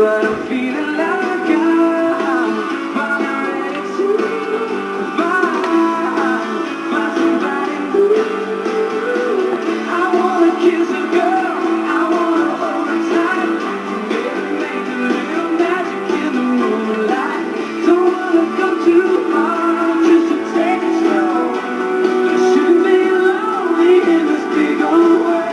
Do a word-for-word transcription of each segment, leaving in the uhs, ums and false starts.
but I'm feeling like I'm fine to find my somebody. I wanna kiss a girl, I wanna hold her tight, maybe make a little magic in the moonlight. Don't wanna go too far, just to take it slow. I shouldn't be lonely in this big old world.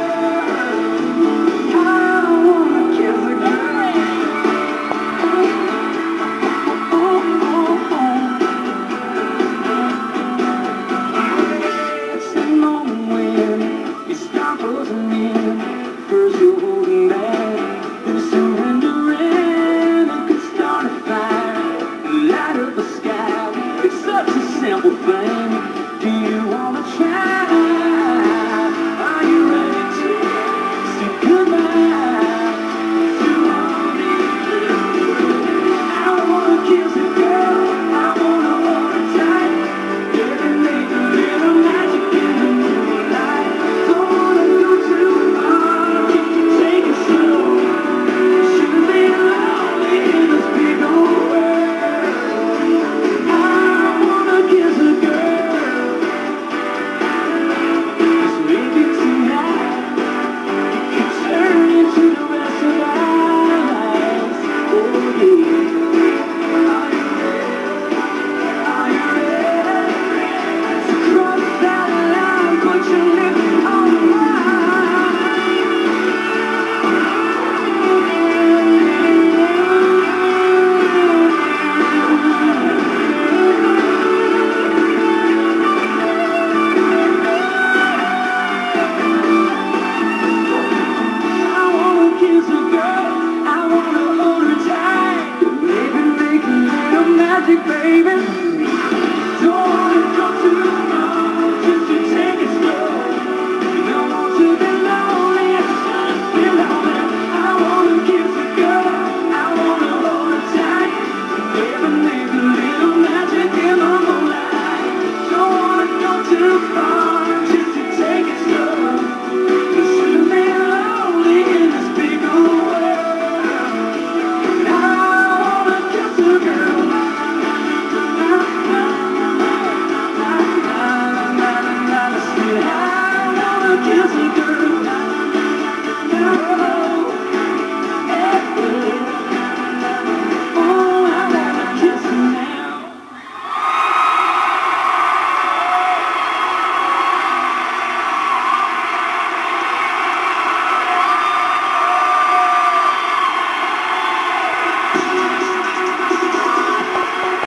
Me